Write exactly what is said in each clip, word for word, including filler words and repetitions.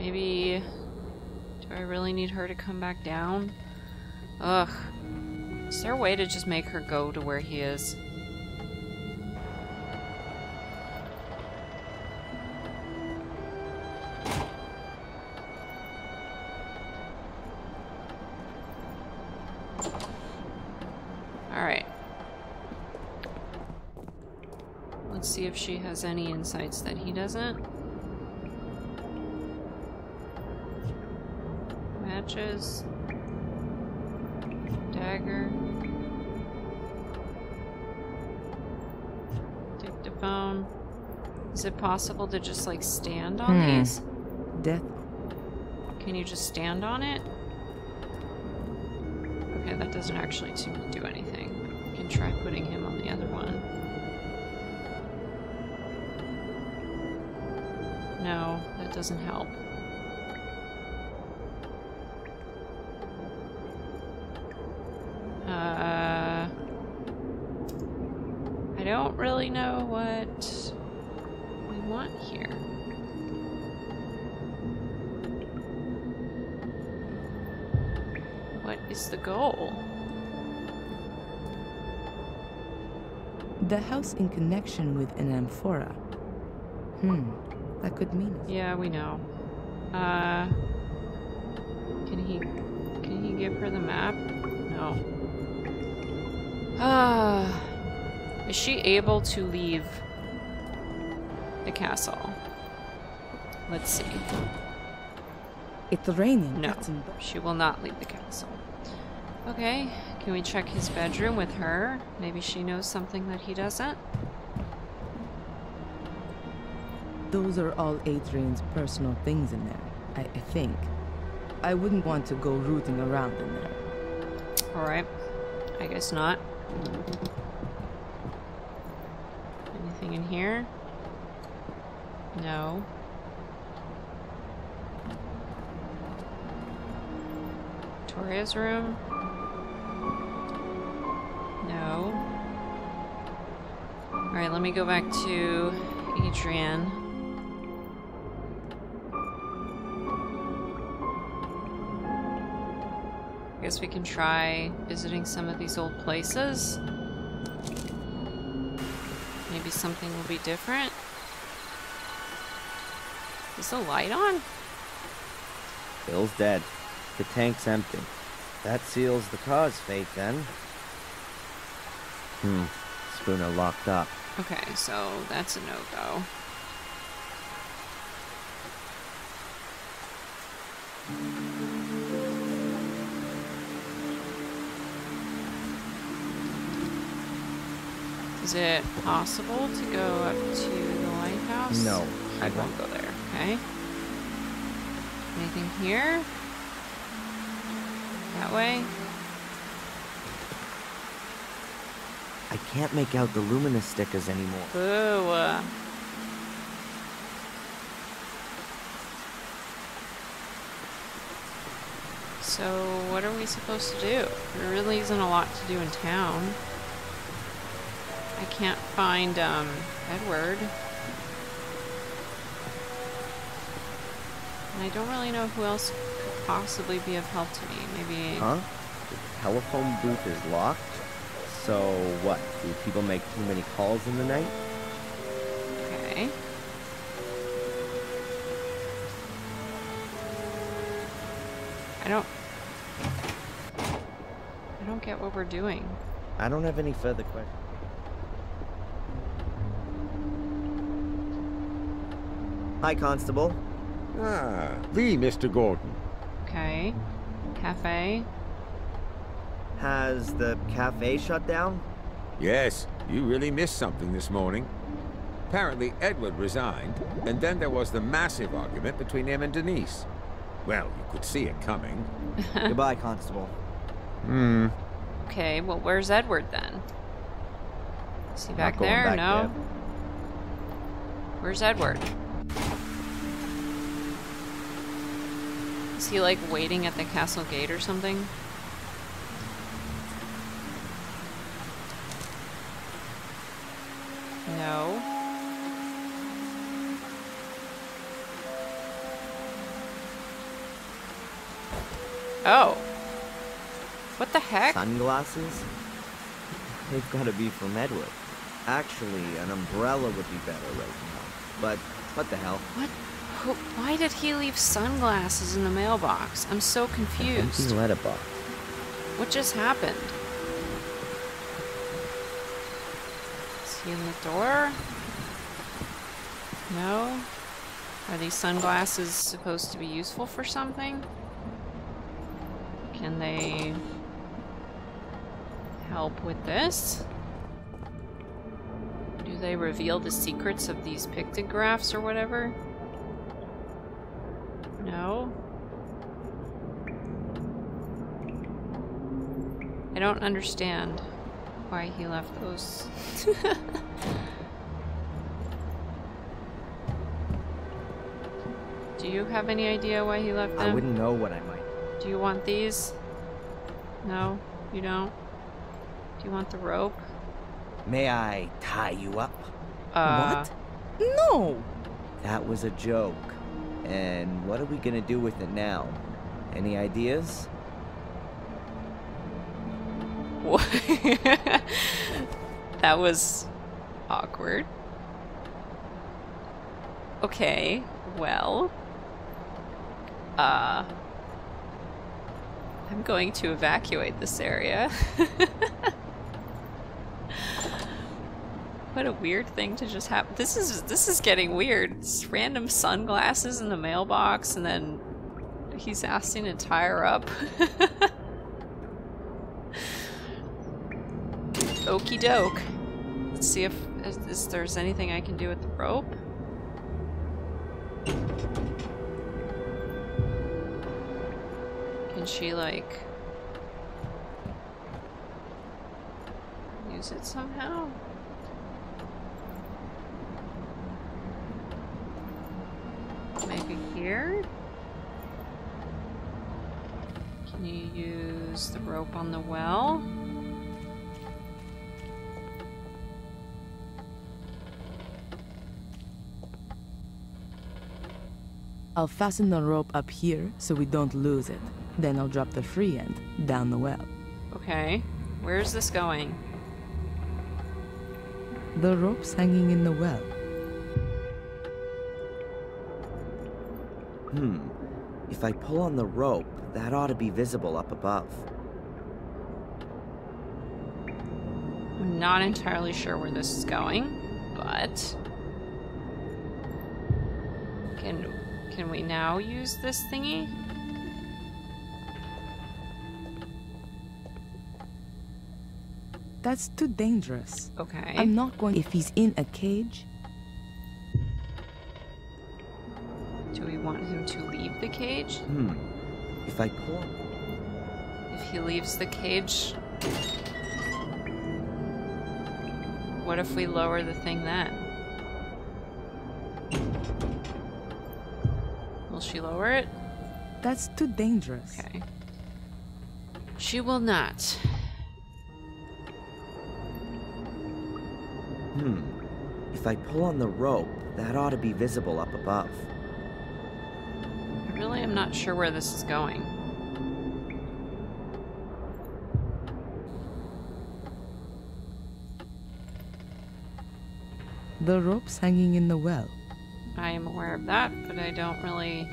Maybe... do I really need her to come back down? Ugh. Is there a way to just make her go to where he is? Alright. Let's see if she has any insights that he doesn't. Matches. Dagger. Dictaphone. Is it possible to just like stand on hmm. these? Death. Can you just stand on it? Okay, that doesn't actually seem to do anything. I can try putting him on the other one. No, that doesn't help. Uh, I don't really know what we want here. What is the goal? The house in connection with an amphora. Hmm, that could mean it. Yeah, we know. Uh, can he, can he give her the map? No. Ah, uh, is she able to leave the castle? Let's see. It's raining. No, she will not leave the castle. Okay, can we check his bedroom with her? Maybe she knows something that he doesn't. Those are all Adrian's personal things in there, I, I think. I wouldn't want to go rooting around in there. All right, I guess not. Anything in here? No. Victoria's room? No. Alright, let me go back to Adrian. I guess we can try visiting some of these old places. Maybe something will be different. Is the light on? Bill's dead. The tank's empty. That seals the cause fate then. Hmm. Spooner locked up. Okay, so that's a no-go. Is it possible to go up to the lighthouse? No, I won't go there. Okay. Anything here? That way? I can't make out the luminous stickers anymore. Boo. Uh... So, what are we supposed to do? There really isn't a lot to do in town. I can't find, um, Edward. And I don't really know who else could possibly be of help to me. Maybe... Huh? The telephone booth is locked? So, what? Do people make too many calls in the night? Okay. I don't... I don't get what we're doing. I don't have any further questions. Hi, Constable. Ah, the Mister Gordon. Okay. Cafe. Has the cafe shut down? Yes. You really missed something this morning. Apparently, Edward resigned, and then there was the massive argument between him and Denise. Well, you could see it coming. Goodbye, Constable. Hmm. Okay, well, where's Edward, then? Is he back there? Back no? There. Where's Edward? Is he, like, waiting at the castle gate or something? No. Oh. What the heck? Sunglasses? They've got to be from Edward. Actually, an umbrella would be better right now. But what the hell? What? Who, why did he leave sunglasses in the mailbox? I'm so confused. An empty letterbox. What just happened? Is he in the door? No? Are these sunglasses supposed to be useful for something? Can they help with this? Do they reveal the secrets of these pictographs or whatever? No. I don't understand why he left those. Do you have any idea why he left them? I wouldn't know what I might. Do you want these? No, you don't. Do you want the rope? May I tie you up? Uh, what? No! That was a joke. And what are we gonna do with it now? Any ideas? What? That was awkward. Okay, well... Uh... I'm going to evacuate this area. What a weird thing to just happen. This is this is getting weird. It's random sunglasses in the mailbox, and then he's asking to tie her up. Okie doke. Let's see if, if, if there's anything I can do with the rope. Can she, like, use it somehow? Maybe here? Can you use the rope on the well? I'll fasten the rope up here so we don't lose it. Then I'll drop the free end down the well. Okay, where is this going? The rope's hanging in the well. Hmm, if I pull on the rope, that ought to be visible up above. I'm not entirely sure where this is going, but... Can, can we now use this thingy? That's too dangerous. Okay. I'm not going if he's in a cage. Do we want him to leave the cage? Hmm. If I pull... If he leaves the cage... What if we lower the thing then? Will she lower it? That's too dangerous. Okay. She will not. Hmm. If I pull on the rope, that ought to be visible up above. I really am not sure where this is going. The rope's hanging in the well. I am aware of that, but I don't really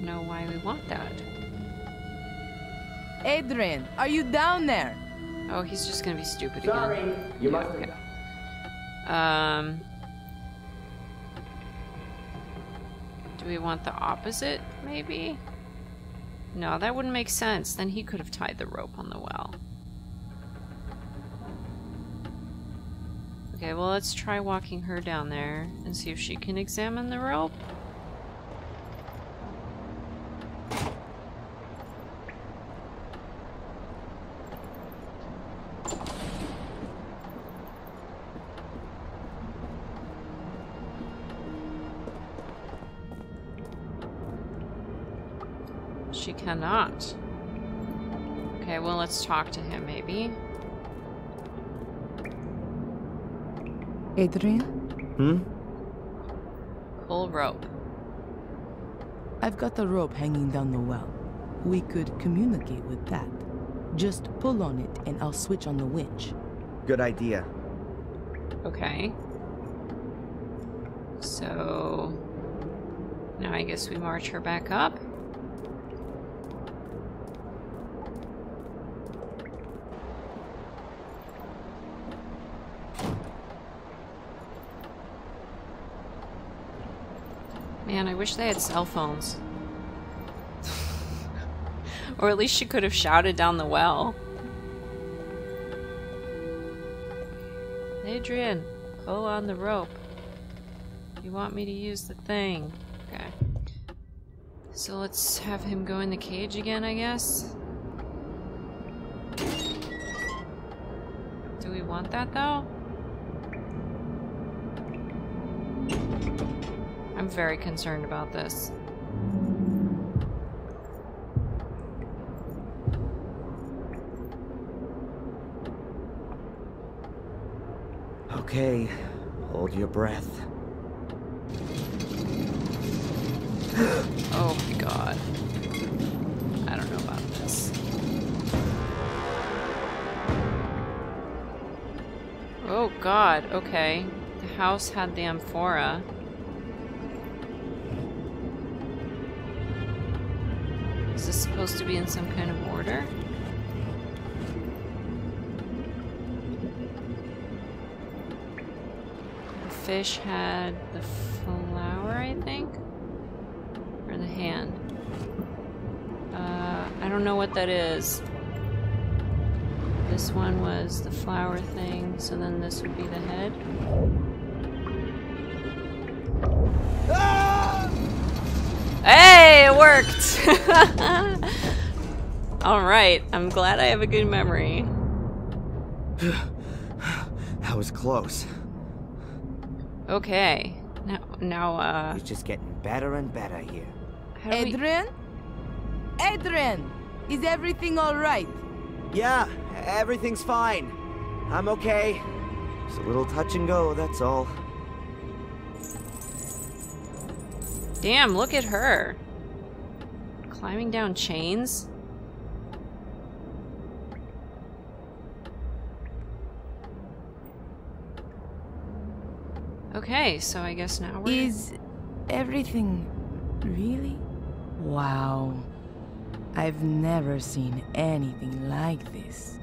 know why we want that. Adrian, are you down there? Oh, he's just gonna be stupid Sorry. again. Sorry, you must okay. Um, do we want the opposite, maybe? No, that wouldn't make sense. Then he could have tied the rope on the well. Okay, well, let's try walking her down there and see if she can examine the rope. She cannot. Okay, well, let's talk to him, maybe. Adrian? Hmm? Pull rope. I've got the rope hanging down the well. We could communicate with that. Just pull on it and I'll switch on the winch. Good idea. Okay. So... now I guess we march her back up. Man, I wish they had cell phones. Or at least she could have shouted down the well. Adrian, pull on the rope. You want me to use the thing. Okay. So let's have him go in the cage again, I guess. Do we want that, though? I'm very concerned about this. Okay, hold your breath. Oh my god. I don't know about this. Oh god, okay. The house had the amphora. Is this supposed to be in some kind of order? Fish had the flower, I think? Or the hand. Uh, I don't know what that is. This one was the flower thing, so then this would be the head. Ah! Hey, it worked! Alright, I'm glad I have a good memory. That was close. Okay, now, now, uh... it's just getting better and better here. Adrian? We... Adrian! Is everything alright? Yeah, everything's fine. I'm okay. It's a little touch and go, that's all. Damn, look at her. Climbing down chains? Okay, so I guess now we're... Is everything really? Wow. I've never seen anything like this.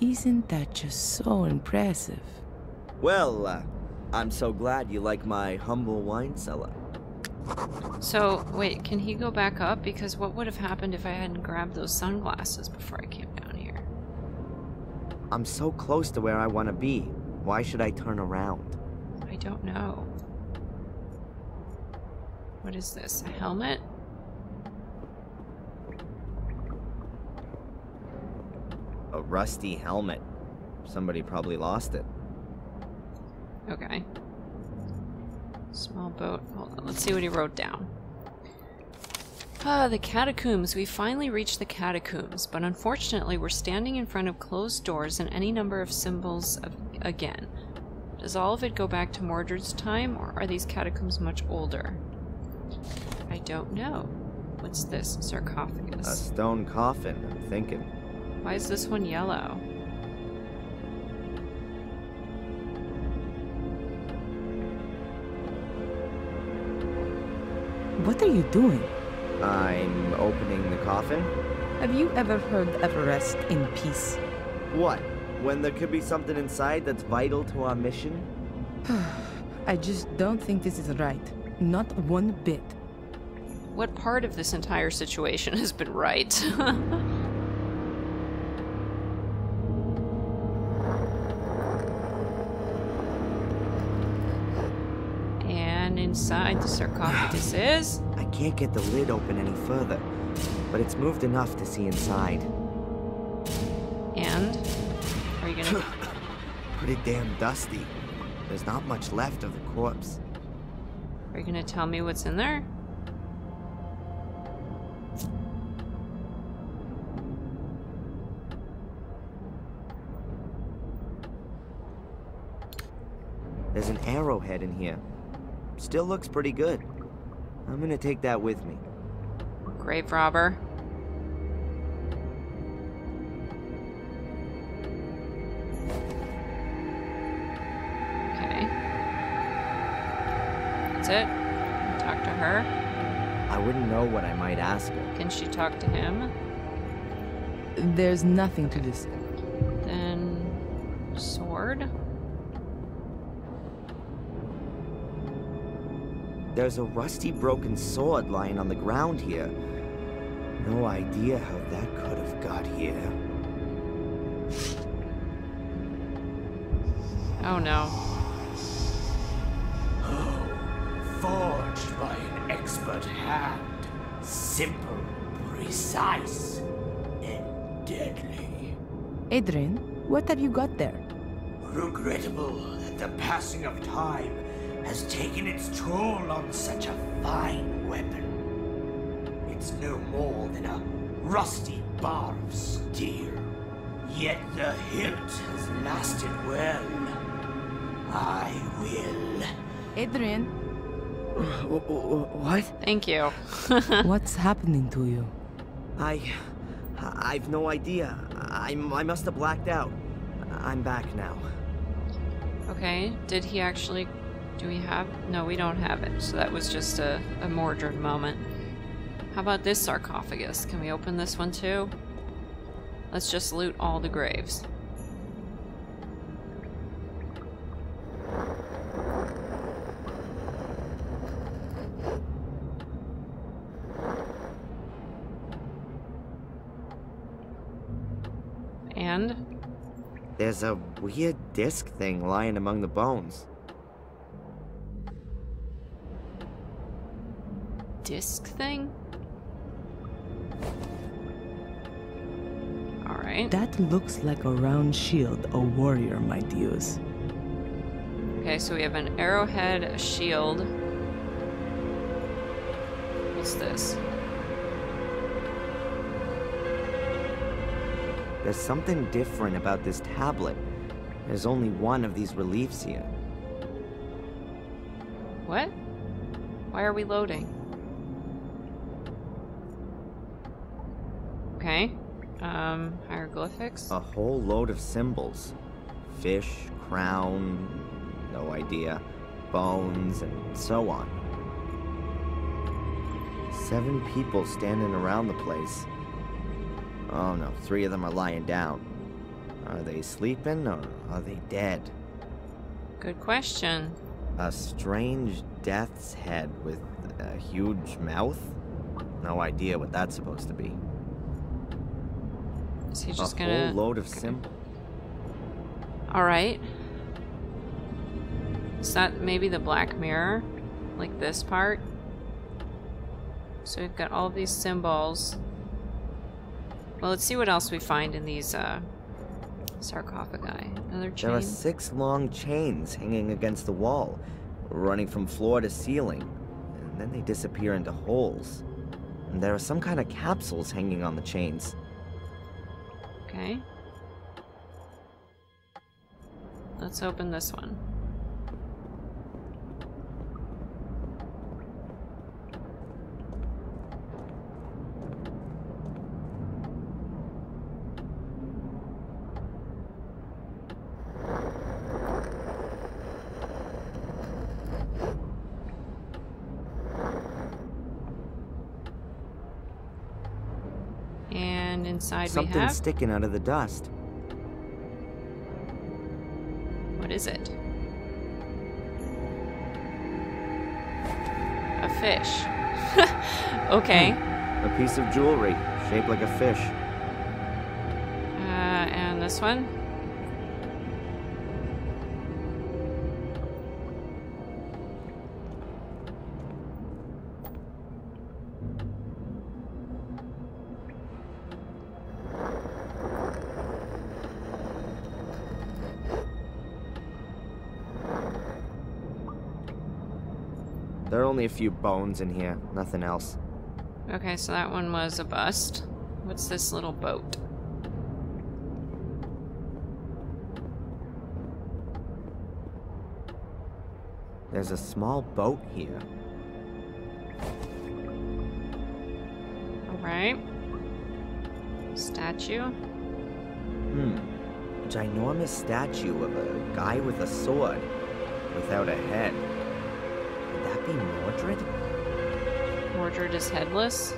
Isn't that just so impressive? Well, uh, I'm so glad you like my humble wine cellar. So, wait, can he go back up? Because what would have happened if I hadn't grabbed those sunglasses before I came down here? I'm so close to where I want to be. Why should I turn around? I don't know. What is this? A helmet? A rusty helmet. Somebody probably lost it. Okay. Small boat. Hold on. Let's see what he wrote down. Ah, the catacombs. We finally reached the catacombs, but unfortunately we're standing in front of closed doors and any number of symbols of again. Does all of it go back to Mordred's time, or are these catacombs much older? I don't know. What's this? Sarcophagus. A stone coffin, I'm thinking. Why is this one yellow? What are you doing? I'm opening the coffin. Have you ever heard of rest in peace? What? When there could be something inside that's vital to our mission? I just don't think this is right. Not one bit. What part of this entire situation has been right? And inside the sarcophagus is... Can't get the lid open any further, but it's moved enough to see inside. And? Are you gonna... Pretty damn dusty. There's not much left of the corpse. Are you gonna tell me what's in there? There's an arrowhead in here. Still looks pretty good. I'm gonna take that with me. Grave robber. Okay. That's it. Talk to her. I wouldn't know what I might ask her. Can she talk to him? There's nothing to this. Then... sword? There's a rusty broken sword lying on the ground here. No idea how that could have got here. Oh no. Oh, forged by an expert hand. Simple, precise, and deadly. Adrian, what have you got there? Regrettable that the passing of time has taken its toll on such a fine weapon. It's no more than a rusty bar of steel, yet the hilt has lasted well. I will. Adrian. What? Thank you. What's happening to you? I... I've no idea. I, I must have blacked out. I'm back now. Okay, did he actually... Do we have? No, we don't have it. So that was just a, a Mordred moment. How about this sarcophagus? Can we open this one too? Let's just loot all the graves. And? There's a weird disc thing lying among the bones. Disc thing? Alright. That looks like a round shield a warrior might use. Okay, so we have an arrowhead, a shield. What's this? There's something different about this tablet. There's only one of these reliefs here. What? Why are we loading? Okay, um, hieroglyphics? A whole load of symbols. Fish, crown, no idea, bones, and so on. Seven people standing around the place. Oh no, three of them are lying down. Are they sleeping or are they dead? Good question. A strange death's head with a huge mouth? No idea what that's supposed to be. Is he just gonna... A whole load of symbols. Alright. Is that maybe the Black Mirror? Like this part? So we've got all these symbols. Well, let's see what else we find in these uh, sarcophagi. Another chain. There are six long chains hanging against the wall, running from floor to ceiling. And then they disappear into holes. And there are some kind of capsules hanging on the chains. Okay. Let's open this one. Something sticking out of the dust. What is it? A fish. Okay. A piece of jewelry shaped like a fish. Uh, and this one? There are only a few bones in here, nothing else. Okay, so that one was a bust. What's this little boat? There's a small boat here. Alright. Statue. Hmm. A ginormous statue of a guy with a sword. Without a head. Would that be Mordred? Mordred is headless?